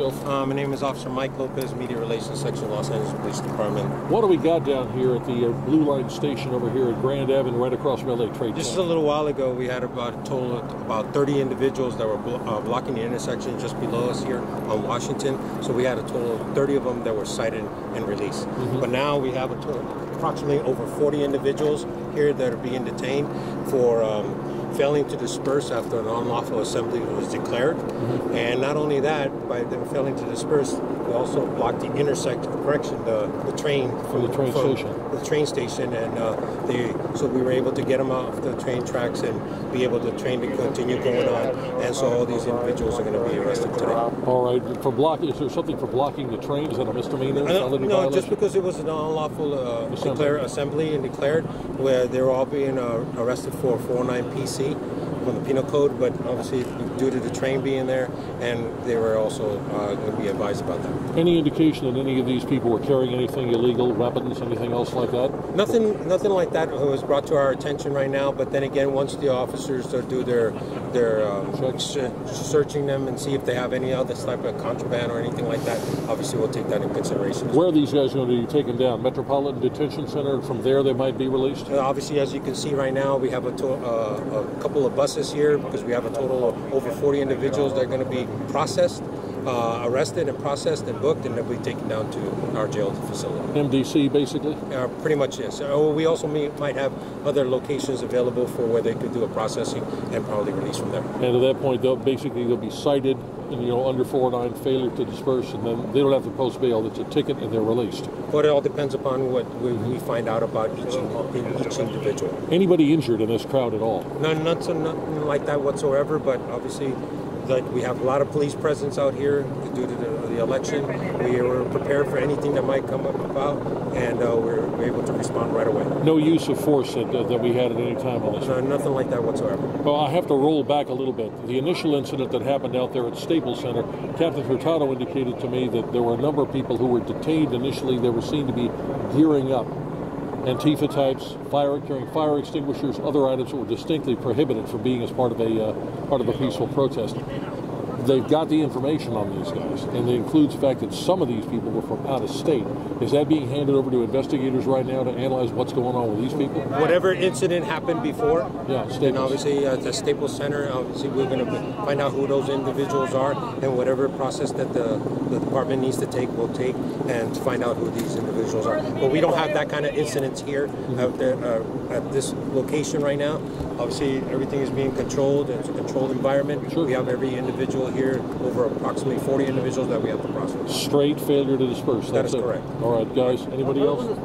My name is Officer Mike Lopez, Media Relations Section, Los Angeles Police Department. What do we got down here at the Blue Line Station over here at Grand Avenue, right across from L.A. Trade Center? Just a little while ago, we had about a total of about 30 individuals that were blocking the intersection just below us here on Washington. So we had a total of 30 of them that were cited and released. But now we have a total of approximately over 40 individuals here that are being detained for failing to disperse after an unlawful assembly was declared. And not only that, by them failing to disperse, we also blocked the train station, and so we were able to get them off the train tracks and be able to train to continue going on. And so all these individuals are going to be arrested today. All right. For blocking, is there something for blocking the train? Is that a misdemeanor? No, just because it was an unlawful assembly declared, where they were all being arrested for 409 PC. From the penal code, but obviously due to the train being there, and they were also going to be advised about that. Any indication that any of these people were carrying anything illegal, weapons, anything else like that? Nothing like that was brought to our attention right now. But then again, once the officers do their searching them and see if they have any other type of contraband or anything like that, obviously we'll take that in consideration. Where are these guys going to be taken down? Metropolitan Detention Center, and from there they might be released? And obviously, as you can see right now, we have a couple of buses here, because we have a total of over 40 individuals that are going to be processed, arrested and processed and booked, and they'll be taken down to our jail facility. MDC basically? Pretty much, yes. We also might have other locations available for where they could do a processing and probably release from there. And at that point, they'll be cited, and, you know, under 409 failure to disperse, and then they don't have to post bail. It's a ticket, and they're released. But it all depends upon what we find out about each individual. Anybody injured in this crowd at all? No, nothing like that whatsoever. But obviously, like, we have a lot of police presence out here due to the election. We were prepared for anything that might come up about, and we're able to respond right away. No use of force that we had at any time on this? No, nothing like that whatsoever. Well, I have to roll back a little bit. The initial incident that happened out there at Staples Center, Captain Hurtado indicated to me that there were a number of people who were detained initially. They were seen to be gearing up. Antifa types, carrying fire extinguishers, other items that were distinctly prohibited from being as part of a peaceful protest. They've got the information on these guys, and it includes the fact that some of these people were from out of state. Is that being handed over to investigators right now to analyze what's going on with these people? Whatever incident happened before, yeah, and obviously at the Staples Center, obviously we're going to find out who those individuals are, and whatever process that the department needs to take, we'll take, and find out who these individuals are. But we don't have that kind of incidents here at this location right now. Obviously, everything is being controlled. It's a controlled environment. Sure. We have every individual here, over approximately 40 individuals that we have to process. Straight failure to disperse. That is correct. All right, guys. Anybody else?